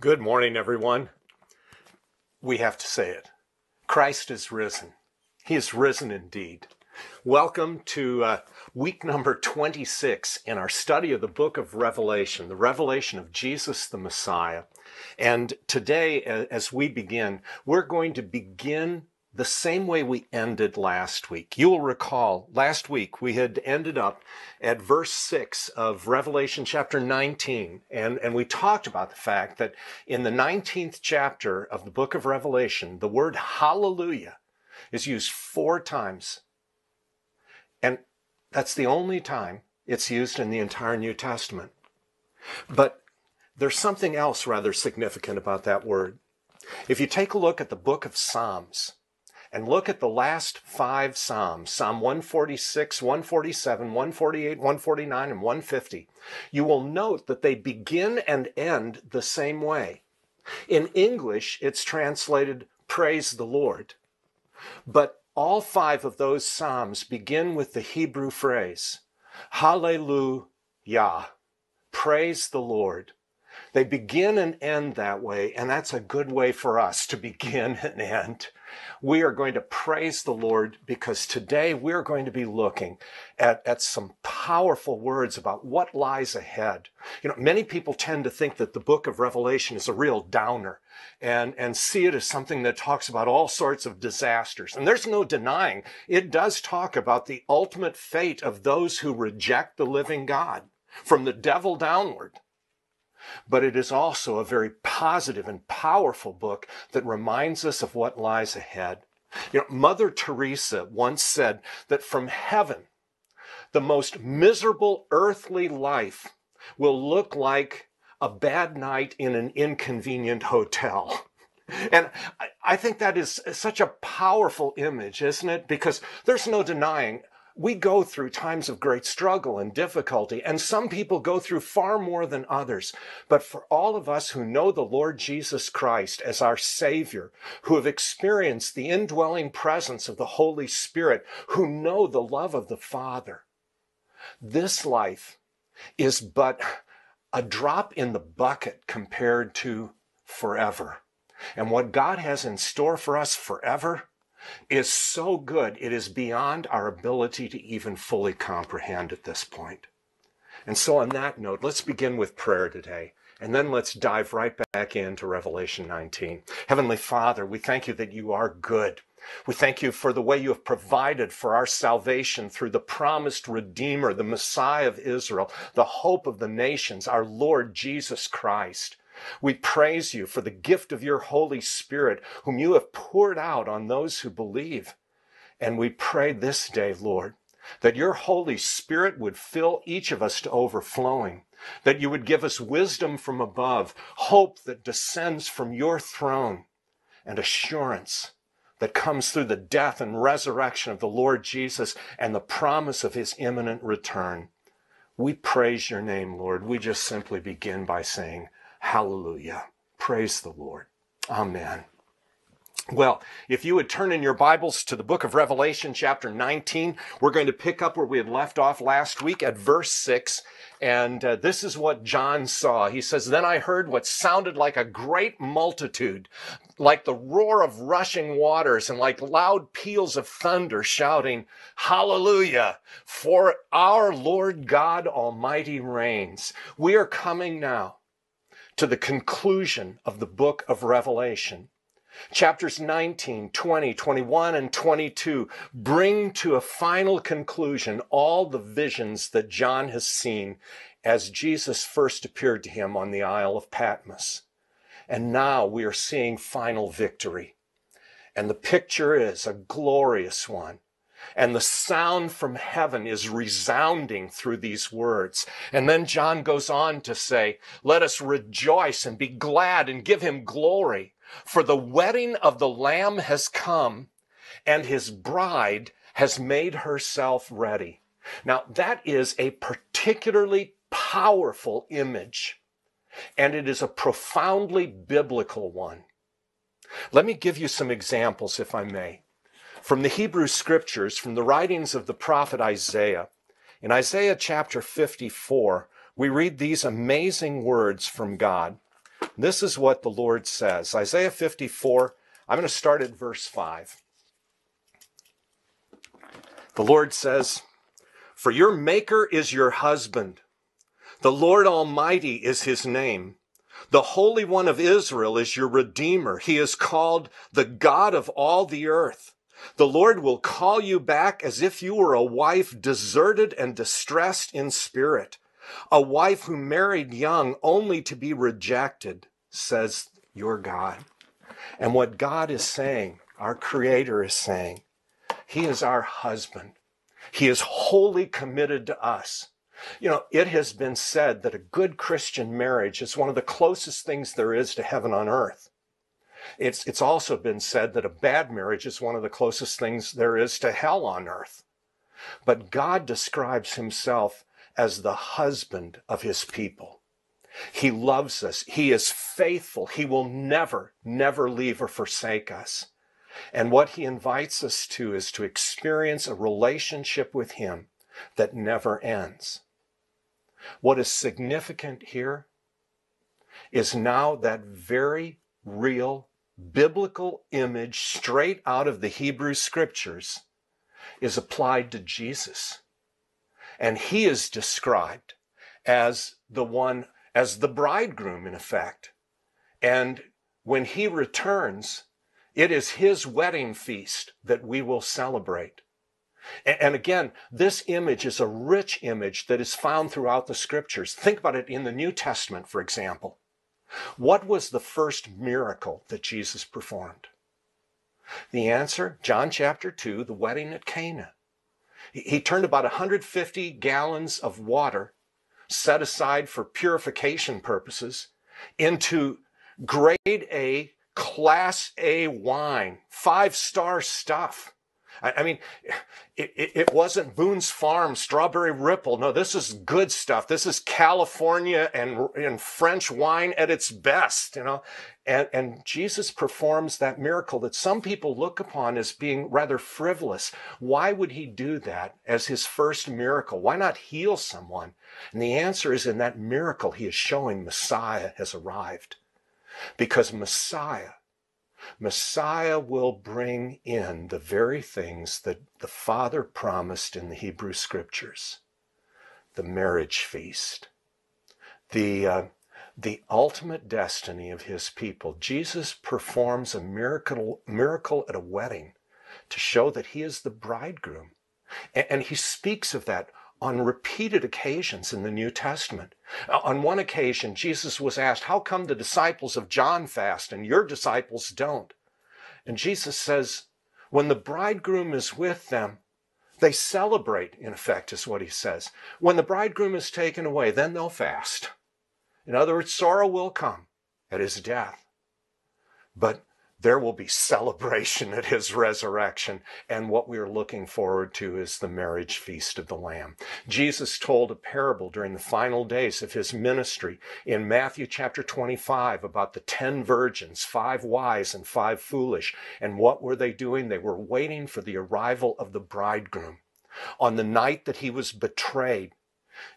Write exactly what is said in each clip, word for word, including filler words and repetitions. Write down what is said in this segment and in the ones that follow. Good morning, everyone. We have to say it. Christ is risen. He is risen indeed. Welcome to uh, week number twenty-six in our study of the Book of Revelation, the revelation of Jesus the Messiah. And today, as we begin, we're going to begin the same way we ended last week. You will recall last week we had ended up at verse six of Revelation chapter nineteen. And, and we talked about the fact that in the nineteenth chapter of the book of Revelation, the word hallelujah is used four times. And that's the only time it's used in the entire New Testament. But there's something else rather significant about that word. If you take a look at the book of Psalms, and look at the last five Psalms, Psalm one forty-six, one forty-seven, one forty-eight, one forty-nine, and one fifty. You will note that they begin and end the same way. In English, it's translated, "Praise the Lord." But all five of those Psalms begin with the Hebrew phrase, Hallelujah, praise the Lord. They begin and end that way, and that's a good way for us to begin and end. We are going to praise the Lord because today we're going to be looking at, at some powerful words about what lies ahead. You know, many people tend to think that the book of Revelation is a real downer and, and see it as something that talks about all sorts of disasters. And there's no denying it does talk about the ultimate fate of those who reject the living God, from the devil downward. But it is also a very positive and powerful book that reminds us of what lies ahead. You know, Mother Teresa once said that from heaven, the most miserable earthly life will look like a bad night in an inconvenient hotel. And I think that is such a powerful image, isn't it? Because there's no denying we go through times of great struggle and difficulty, and some people go through far more than others. But for all of us who know the Lord Jesus Christ as our Savior, who have experienced the indwelling presence of the Holy Spirit, who know the love of the Father, this life is but a drop in the bucket compared to forever. And what God has in store for us forever is so good, it is beyond our ability to even fully comprehend at this point. And so on that note, let's begin with prayer today, and then let's dive right back into Revelation nineteen. Heavenly Father, we thank you that you are good. We thank you for the way you have provided for our salvation through the promised Redeemer, the Messiah of Israel, the hope of the nations, our Lord Jesus Christ. We praise you for the gift of your Holy Spirit, whom you have poured out on those who believe. And we pray this day, Lord, that your Holy Spirit would fill each of us to overflowing, that you would give us wisdom from above, hope that descends from your throne, and assurance that comes through the death and resurrection of the Lord Jesus and the promise of his imminent return. We praise your name, Lord. We just simply begin by saying, Hallelujah. Praise the Lord. Amen. Well, if you would turn in your Bibles to the book of Revelation chapter nineteen, we're going to pick up where we had left off last week at verse six. And uh, this is what John saw. He says, "Then I heard what sounded like a great multitude, like the roar of rushing waters and like loud peals of thunder, shouting, 'Hallelujah, for our Lord God Almighty reigns.'" We are coming now to the conclusion of the book of Revelation. Chapters nineteen, twenty, twenty-one, and twenty-two bring to a final conclusion all the visions that John has seen as Jesus first appeared to him on the Isle of Patmos. And now we are seeing final victory. And the picture is a glorious one. And the sound from heaven is resounding through these words. And then John goes on to say, "Let us rejoice and be glad and give him glory, for the wedding of the Lamb has come, and his bride has made herself ready." Now, that is a particularly powerful image, and it is a profoundly biblical one. Let me give you some examples, if I may, from the Hebrew Scriptures, from the writings of the prophet Isaiah. In Isaiah chapter fifty-four, we read these amazing words from God. This is what the Lord says. Isaiah fifty-four, I'm going to start at verse five. The Lord says, "For your Maker is your husband. The Lord Almighty is his name. The Holy One of Israel is your Redeemer. He is called the God of all the earth. The Lord will call you back as if you were a wife deserted and distressed in spirit, a wife who married young only to be rejected, says your God." And what God is saying, our Creator is saying, He is our husband. He is wholly committed to us. You know, it has been said that a good Christian marriage is one of the closest things there is to heaven on earth. It's, it's also been said that a bad marriage is one of the closest things there is to hell on earth. But God describes Himself as the husband of His people. He loves us. He is faithful. He will never, never leave or forsake us. And what He invites us to is to experience a relationship with Him that never ends. What is significant here is now that very real biblical image straight out of the Hebrew Scriptures is applied to Jesus. And He is described as the one, as the bridegroom in effect. And when He returns, it is His wedding feast that we will celebrate. And again, this image is a rich image that is found throughout the Scriptures. Think about it in the New Testament, for example. What was the first miracle that Jesus performed? The answer, John chapter two, the wedding at Cana. He turned about one hundred fifty gallons of water set aside for purification purposes into grade A, class A wine, five-star stuff. I mean, it, it, it wasn't Boone's Farm, Strawberry Ripple. No, this is good stuff. This is California and, and French wine at its best, you know. And, and Jesus performs that miracle that some people look upon as being rather frivolous. Why would He do that as His first miracle? Why not heal someone? And the answer is, in that miracle, He is showing Messiah has arrived. Because Messiah, Messiah will bring in the very things that the Father promised in the Hebrew Scriptures. The marriage feast, the, uh, the ultimate destiny of His people. Jesus performs a miracle, miracle at a wedding to show that He is the bridegroom. And, and He speaks of that on repeated occasions in the New Testament. On one occasion, Jesus was asked, "How come the disciples of John fast and your disciples don't?" And Jesus says, when the bridegroom is with them, they celebrate, in effect, is what He says. When the bridegroom is taken away, then they'll fast. In other words, sorrow will come at His death, but there will be celebration at His resurrection. And what we are looking forward to is the marriage feast of the Lamb. Jesus told a parable during the final days of His ministry in Matthew chapter twenty-five about the ten virgins, five wise and five foolish. And what were they doing? They were waiting for the arrival of the bridegroom. On the night that He was betrayed,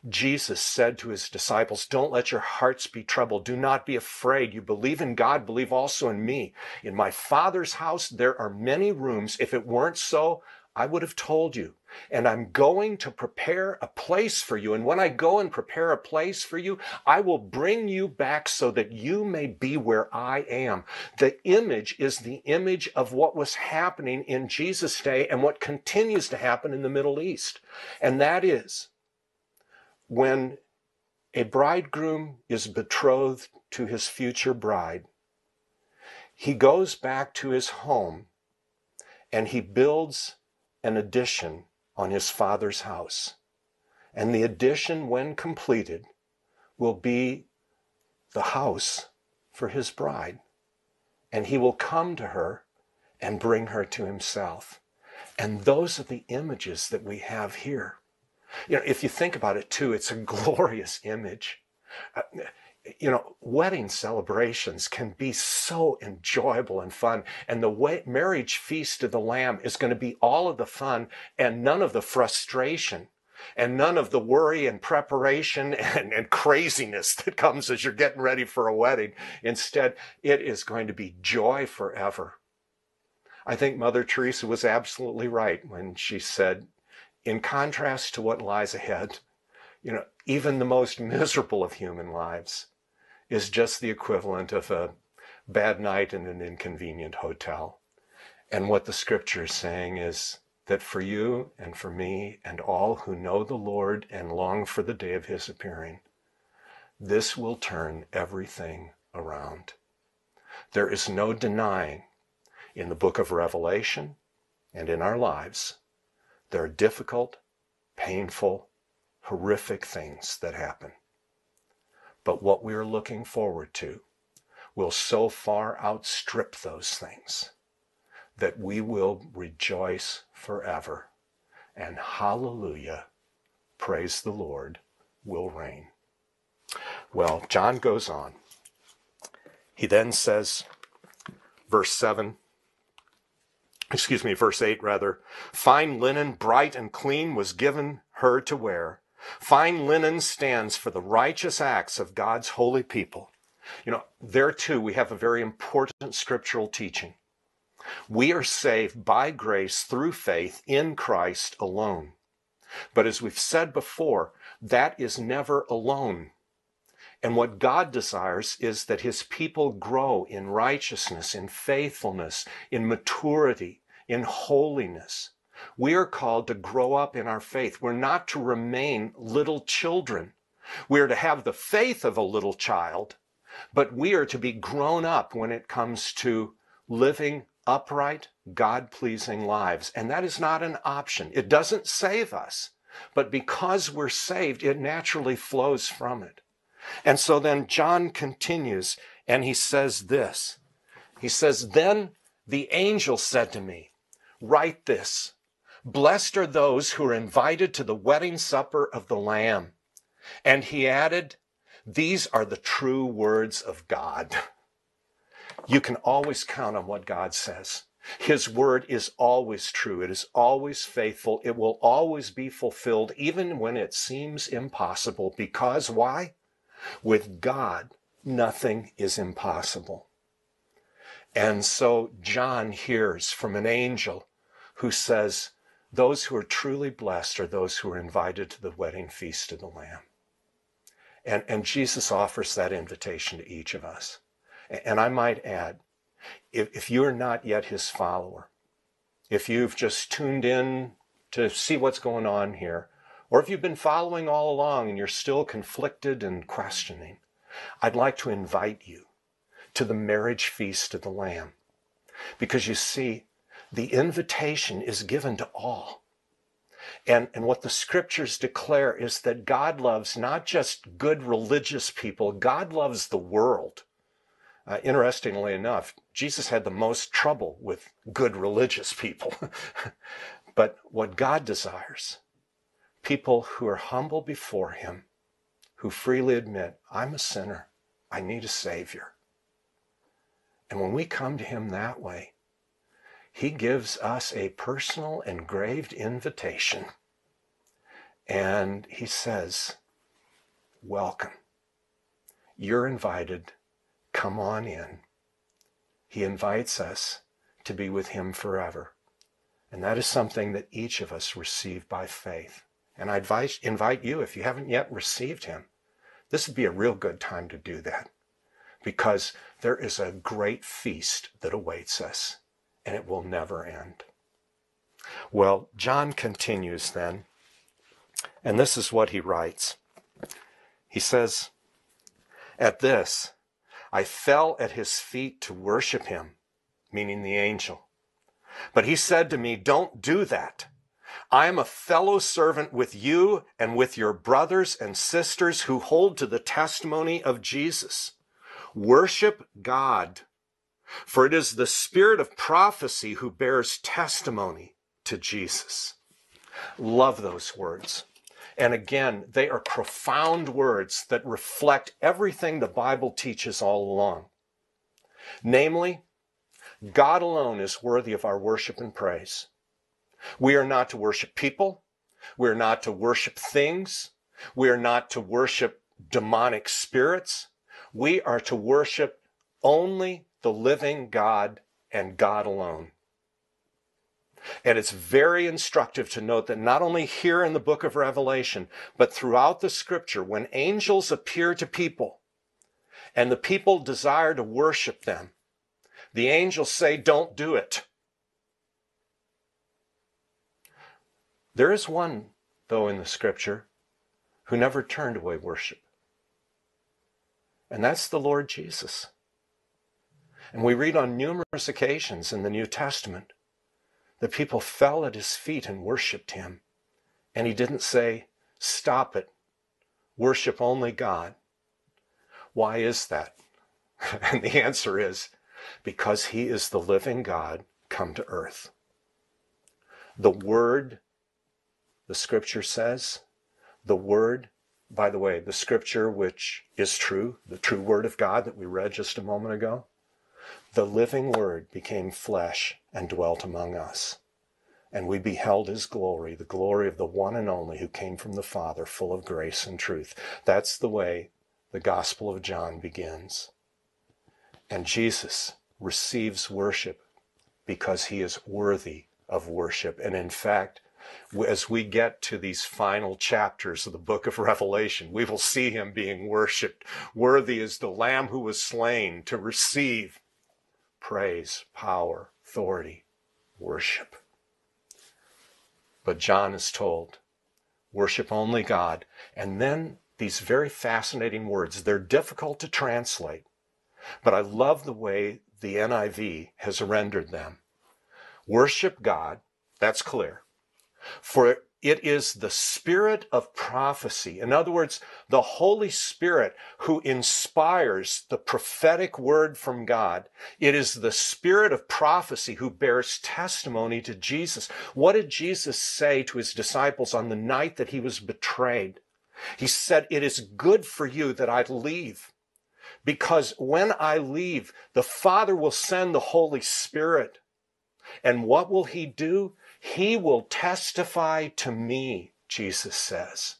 Jesus said to His disciples, "Don't let your hearts be troubled. Do not be afraid. You believe in God, believe also in me. In my Father's house there are many rooms. If it weren't so, I would have told you. And I'm going to prepare a place for you. And when I go and prepare a place for you, I will bring you back so that you may be where I am." The image is the image of what was happening in Jesus' day and what continues to happen in the Middle East. And that is, when a bridegroom is betrothed to his future bride, he goes back to his home and he builds an addition on his father's house. And the addition, when completed, will be the house for his bride. And he will come to her and bring her to himself. And those are the images that we have here. You know, if you think about it too, it's a glorious image. Uh, you know, wedding celebrations can be so enjoyable and fun. And the way, marriage feast of the Lamb is going to be all of the fun and none of the frustration and none of the worry and preparation and, and craziness that comes as you're getting ready for a wedding. Instead, it is going to be joy forever. I think Mother Teresa was absolutely right when she said, in contrast to what lies ahead, you know, even the most miserable of human lives is just the equivalent of a bad night in an inconvenient hotel. And what the scripture is saying is that for you and for me and all who know the Lord and long for the day of his appearing, this will turn everything around. There is no denying in the book of Revelation and in our lives, there are difficult, painful, horrific things that happen. But what we are looking forward to will so far outstrip those things that we will rejoice forever. And hallelujah, praise the Lord, will reign. Well, John goes on. He then says, verse seven, excuse me, verse eight rather, fine linen, bright and clean, was given her to wear. Fine linen stands for the righteous acts of God's holy people. You know, there too we have a very important scriptural teaching. We are saved by grace through faith in Christ alone. But as we've said before, that is never alone. And what God desires is that his people grow in righteousness, in faithfulness, in maturity, in holiness. We are called to grow up in our faith. We're not to remain little children. We are to have the faith of a little child, but we are to be grown up when it comes to living upright, God-pleasing lives. And that is not an option. It doesn't save us, but because we're saved, it naturally flows from it. And so then John continues, and he says this. He says, then the angel said to me, write this, blessed are those who are invited to the wedding supper of the Lamb. And he added, these are the true words of God. You can always count on what God says. His word is always true. It is always faithful. It will always be fulfilled, even when it seems impossible. Because why? With God, nothing is impossible. And so John hears from an angel who says, those who are truly blessed are those who are invited to the wedding feast of the Lamb. And, and Jesus offers that invitation to each of us. And I might add, if, if you're not yet his follower, if you've just tuned in to see what's going on here, or if you've been following all along and you're still conflicted and questioning, I'd like to invite you to the marriage feast of the Lamb. Because you see, the invitation is given to all. And, and what the scriptures declare is that God loves not just good religious people, God loves the world. Uh, interestingly enough, Jesus had the most trouble with good religious people. But what God desires, people who are humble before him, who freely admit, I'm a sinner, I need a Savior. And when we come to him that way, he gives us a personal, engraved invitation. And he says, welcome. You're invited. Come on in. He invites us to be with him forever. And that is something that each of us receive by faith. And I advise, invite you, if you haven't yet received him, this would be a real good time to do that. Because there is a great feast that awaits us, and it will never end. Well, John continues then, and this is what he writes. He says, at this, I fell at his feet to worship him, meaning the angel. But he said to me, don't do that. I am a fellow servant with you and with your brothers and sisters who hold to the testimony of Jesus. Worship God, for it is the Spirit of prophecy who bears testimony to Jesus. Love those words. And again, they are profound words that reflect everything the Bible teaches all along. Namely, God alone is worthy of our worship and praise. We are not to worship people. We're not to worship things. We're not to worship demonic spirits. We are to worship only the living God and God alone. And it's very instructive to note that not only here in the book of Revelation, but throughout the scripture, when angels appear to people and the people desire to worship them, the angels say, don't do it. There is one, though, in the scripture who never turned away worship. And that's the Lord Jesus. And we read on numerous occasions in the New Testament that people fell at his feet and worshiped him. And he didn't say, stop it. Worship only God. Why is that? And the answer is, because he is the living God come to earth. The Word, the Scripture says, the Word, by the way, the Scripture which is true, the true Word of God that we read just a moment ago, the living Word became flesh and dwelt among us. And we beheld his glory, the glory of the one and only who came from the Father, full of grace and truth. That's the way the Gospel of John begins. And Jesus receives worship because he is worthy of worship. And in fact, as we get to these final chapters of the book of Revelation, we will see him being worshiped. Worthy is the Lamb who was slain to receive praise, power, authority, worship. But John is told, worship only God. And then these very fascinating words, they're difficult to translate, but I love the way the N I V has rendered them. Worship God, that's clear. For it is the Spirit of prophecy. In other words, the Holy Spirit who inspires the prophetic word from God. It is the Spirit of prophecy who bears testimony to Jesus. What did Jesus say to his disciples on the night that he was betrayed? He said, "It is good for you that I leave, because when I leave, the Father will send the Holy Spirit. And what will he do? He will testify to me," Jesus says.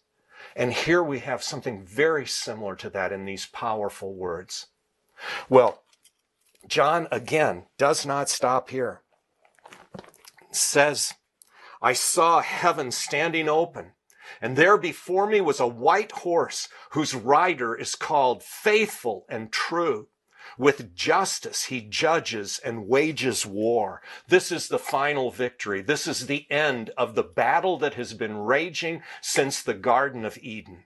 And here we have something very similar to that in these powerful words. Well, John, again, does not stop here. It says, "I saw heaven standing open, and there before me was a white horse, whose rider is called Faithful and True. With justice he judges and wages war." This is the final victory. This is the end of the battle that has been raging since the Garden of Eden.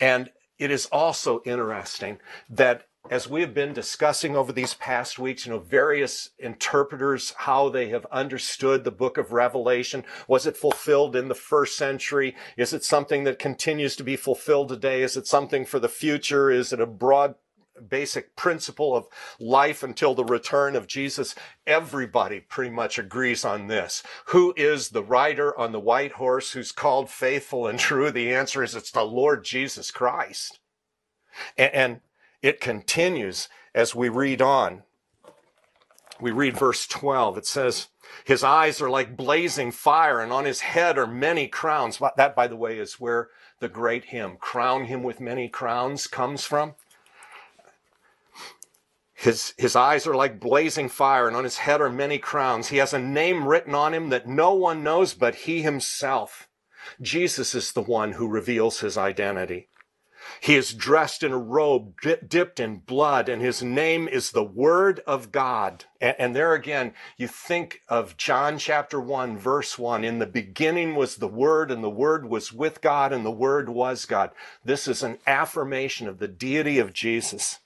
And it is also interesting that as we have been discussing over these past weeks, you know, various interpreters, how they have understood the book of Revelation. Was it fulfilled in the first century? Is it something that continues to be fulfilled today? Is it something for the future? Is it a broad basic principle of life until the return of Jesus? Everybody pretty much agrees on this. Who is the rider on the white horse who's called Faithful and True? The answer is, it's the Lord Jesus Christ. And, and it continues as we read on. We read verse twelve. It says, "His eyes are like blazing fire, and on his head are many crowns." That, by the way, is where the great hymn, "Crown Him with Many Crowns," comes from. His, his eyes are like blazing fire, and on his head are many crowns. He has a name written on him that no one knows but he himself. Jesus is the one who reveals his identity. He is dressed in a robe dipped in blood, and his name is the Word of God. And, and there again, you think of John chapter one, verse one, "In the beginning was the Word, and the Word was with God, and the Word was God." This is an affirmation of the deity of Jesus.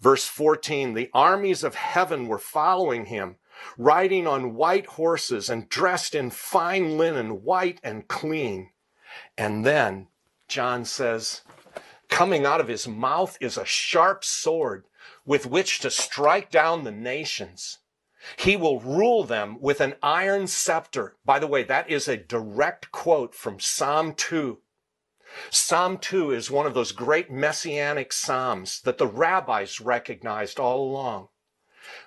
Verse fourteen, "The armies of heaven were following him, riding on white horses and dressed in fine linen, white and clean." And then John says, "Coming out of his mouth is a sharp sword with which to strike down the nations. He will rule them with an iron scepter." By the way, that is a direct quote from Psalm two. Psalm two is one of those great messianic psalms that the rabbis recognized all along.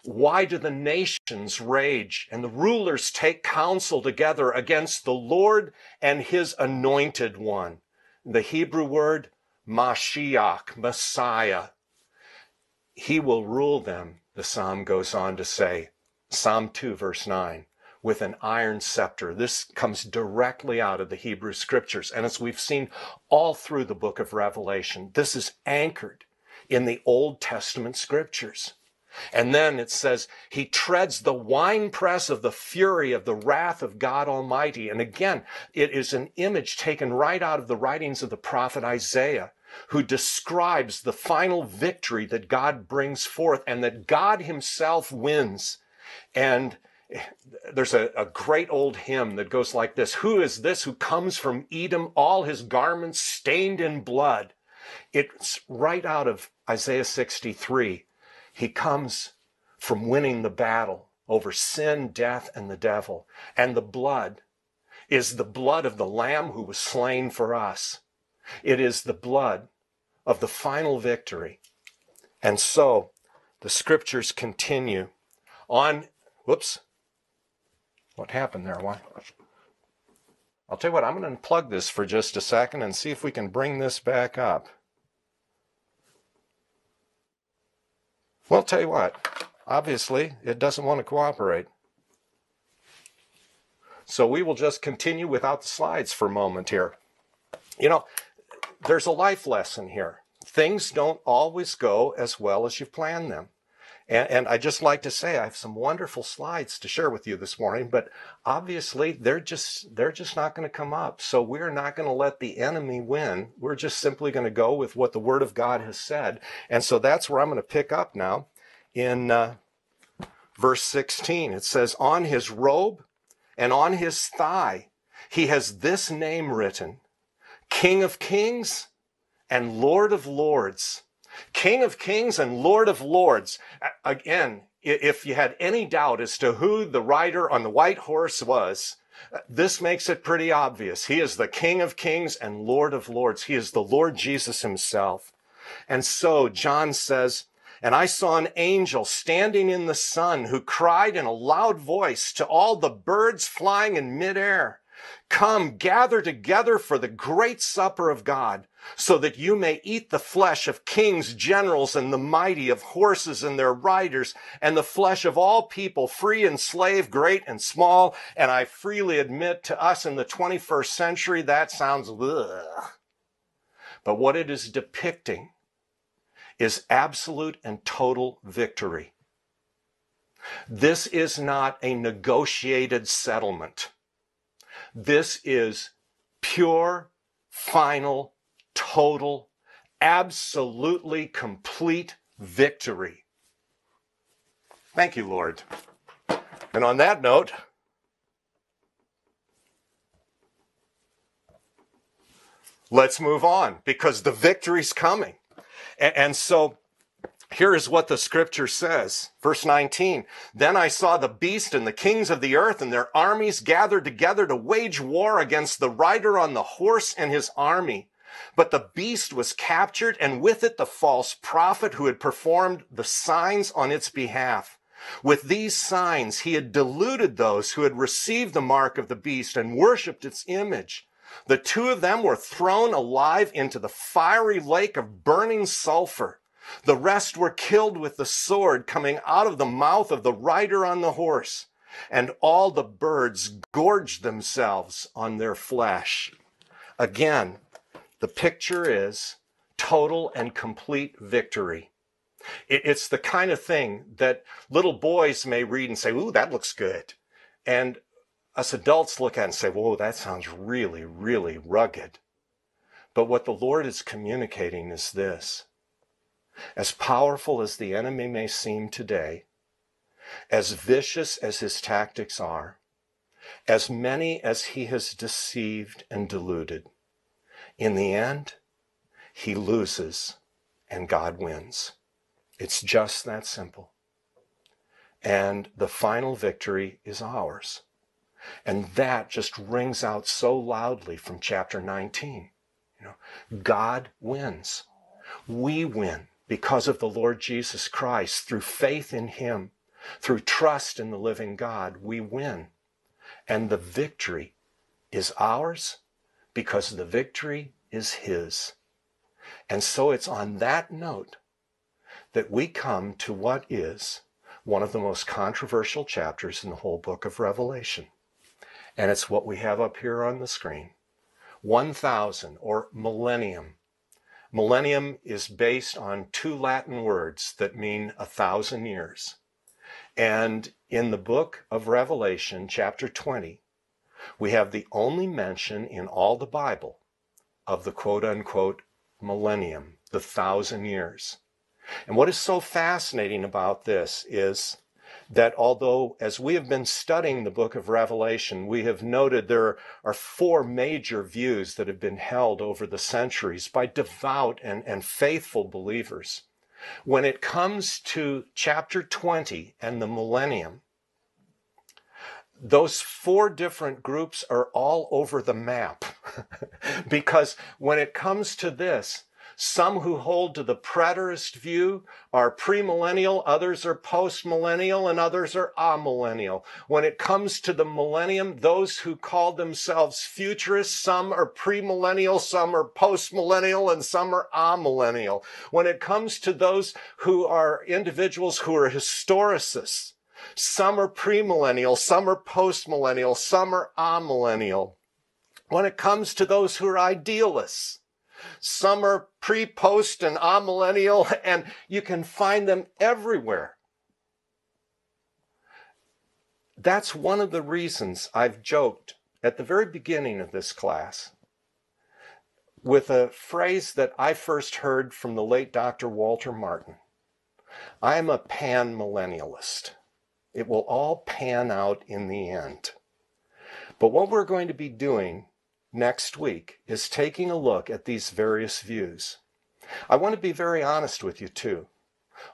Why do the nations rage and the rulers take counsel together against the Lord and his anointed one? The Hebrew word, Mashiach, Messiah. He will rule them, the psalm goes on to say, Psalm two, verse nine, with an iron scepter. This comes directly out of the Hebrew Scriptures. And as we've seen all through the book of Revelation, this is anchored in the Old Testament Scriptures. And then it says, he treads the winepress of the fury of the wrath of God Almighty. And again, it is an image taken right out of the writings of the prophet Isaiah, who describes the final victory that God brings forth and that God himself wins. And there's a, a great old hymn that goes like this. Who is this who comes from Edom, all his garments stained in blood? It's right out of Isaiah sixty-three. He comes from winning the battle over sin, death, and the devil. And the blood is the blood of the Lamb who was slain for us. It is the blood of the final victory. And so the Scriptures continue on. Whoops. What happened there? Why? I'll tell you what, I'm going to unplug this for just a second and see if we can bring this back up. Well, tell you what, obviously it doesn't want to cooperate. So we will just continue without the slides for a moment here. You know, there's a life lesson here. Things don't always go as well as you plan them. And, and I just like to say, I have some wonderful slides to share with you this morning, but obviously they're just, they're just not going to come up. So we're not going to let the enemy win. We're just simply going to go with what the Word of God has said. And so that's where I'm going to pick up now in uh, verse sixteen. It says, on his robe and on his thigh, he has this name written, King of Kings and Lord of Lords. King of Kings and Lord of Lords. Again, if you had any doubt as to who the rider on the white horse was, this makes it pretty obvious. He is the King of Kings and Lord of Lords. He is the Lord Jesus himself. And so John says, and I saw an angel standing in the sun who cried in a loud voice to all the birds flying in midair, come, gather together for the great supper of God, so that you may eat the flesh of kings, generals, and the mighty, of horses and their riders, and the flesh of all people, free and slave, great and small. And I freely admit to us in the twenty-first century, that sounds ugh. But what it is depicting is absolute and total victory. This is not a negotiated settlement. This is pure, final, total, absolutely complete victory. Thank you, Lord. And on that note, let's move on, because the victory's coming. And so here is what the Scripture says. Verse nineteen, then I saw the beast and the kings of the earth and their armies gathered together to wage war against the rider on the horse and his army. But the beast was captured, and with it the false prophet who had performed the signs on its behalf. With these signs he had deluded those who had received the mark of the beast and worshipped its image. The two of them were thrown alive into the fiery lake of burning sulfur. The rest were killed with the sword coming out of the mouth of the rider on the horse, and all the birds gorged themselves on their flesh. Again, the picture is total and complete victory. It's the kind of thing that little boys may read and say, ooh, that looks good. And us adults look at it and say, whoa, that sounds really, really rugged. But what the Lord is communicating is this. As powerful as the enemy may seem today, as vicious as his tactics are, as many as he has deceived and deluded, in the end, he loses and God wins. It's just that simple. And the final victory is ours. And that just rings out so loudly from chapter nineteen. You know, God wins. We win. because of the Lord Jesus Christ, through faith in him, through trust in the living God, we win. And the victory is ours because the victory is his. And so it's on that note that we come to what is one of the most controversial chapters in the whole book of Revelation. And it's what we have up here on the screen. one thousand, or millennium. Millennium is based on two Latin words that mean a thousand years. And in the book of Revelation, chapter twenty, we have the only mention in all the Bible of the quote-unquote millennium, the thousand years. And what is so fascinating about this is that although, as we have been studying the book of Revelation, we have noted there are four major views that have been held over the centuries by devout and, and faithful believers. When it comes to chapter twenty and the millennium, those four different groups are all over the map. Because when it comes to this, some who hold to the preterist view are premillennial, others are postmillennial, and others are amillennial. When it comes to the millennium, those who call themselves futurists, some are premillennial, some are postmillennial, and some are amillennial. When it comes to those who are individuals who are historicists, some are premillennial, some are postmillennial, some are amillennial. When it comes to those who are idealists, some are pre-post and amillennial, and you can find them everywhere. That's one of the reasons I've joked at the very beginning of this class with a phrase that I first heard from the late Doctor Walter Martin. I am a pan-millennialist. It will all pan out in the end. But what we're going to be doing next week is taking a look at these various views. I want to be very honest with you too.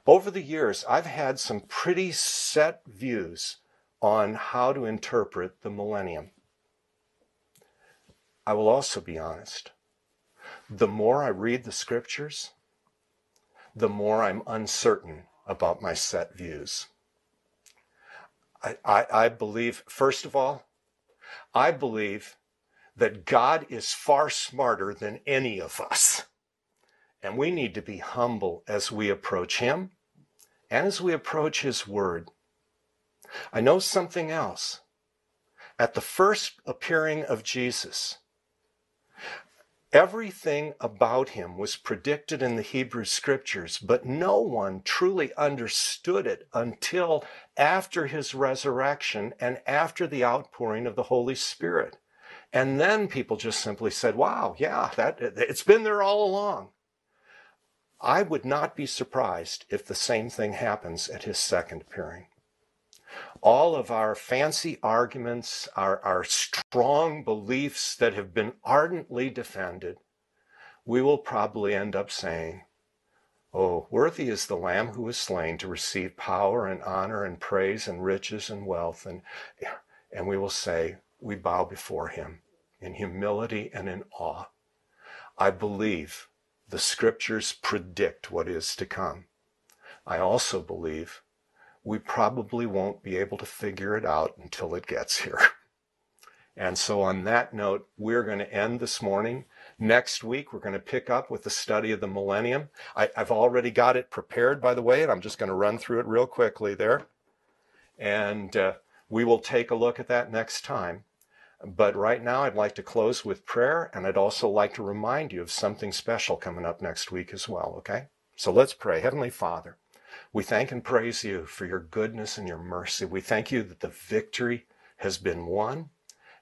Over the years, I've had some pretty set views on how to interpret the millennium. I will also be honest. The more I read the scriptures, the more I'm uncertain about my set views. I, I, I believe, first of all, I believe that God is far smarter than any of us. And we need to be humble as we approach him and as we approach his word. I know something else. At the first appearing of Jesus, everything about him was predicted in the Hebrew scriptures, but no one truly understood it until after his resurrection and after the outpouring of the Holy Spirit. And then people just simply said, wow, yeah, that, it's been there all along. I would not be surprised if the same thing happens at his second appearing. All of our fancy arguments, our, our strong beliefs that have been ardently defended, we will probably end up saying, oh, worthy is the Lamb who was slain to receive power and honor and praise and riches and wealth. And, and we will say, we bow before him in humility and in awe. I believe the scriptures predict what is to come. I also believe we probably won't be able to figure it out until it gets here. And so on that note, we're going to end this morning. Next week, we're going to pick up with the study of the millennium. I, I've already got it prepared, by the way, and I'm just going to run through it real quickly there. And uh, we will take a look at that next time. But right now, I'd like to close with prayer, and I'd also like to remind you of something special coming up next week as well, okay? So let's pray. Heavenly Father, we thank and praise you for your goodness and your mercy. We thank you that the victory has been won,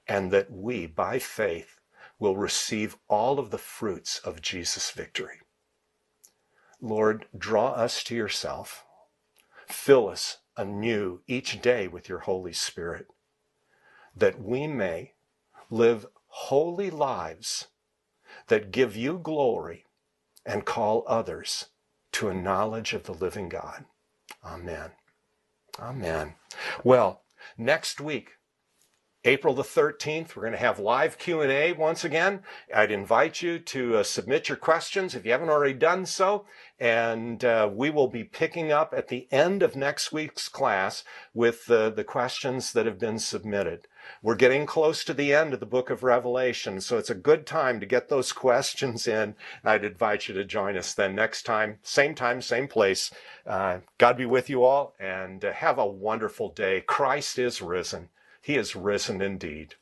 and that we, by faith, will receive all of the fruits of Jesus' victory. Lord, draw us to yourself. Fill us anew each day with your Holy Spirit, that we may live holy lives that give you glory and call others to a knowledge of the living God. Amen. Amen. Well, next week, April the thirteenth, we're going to have live Q and A once again. I'd invite you to uh, submit your questions if you haven't already done so. And uh, we will be picking up at the end of next week's class with uh, the questions that have been submitted. We're getting close to the end of the Book of Revelation, so it's a good time to get those questions in. I'd invite you to join us then next time, same time, same place. Uh, God be with you all, and uh, have a wonderful day. Christ is risen. He is risen indeed.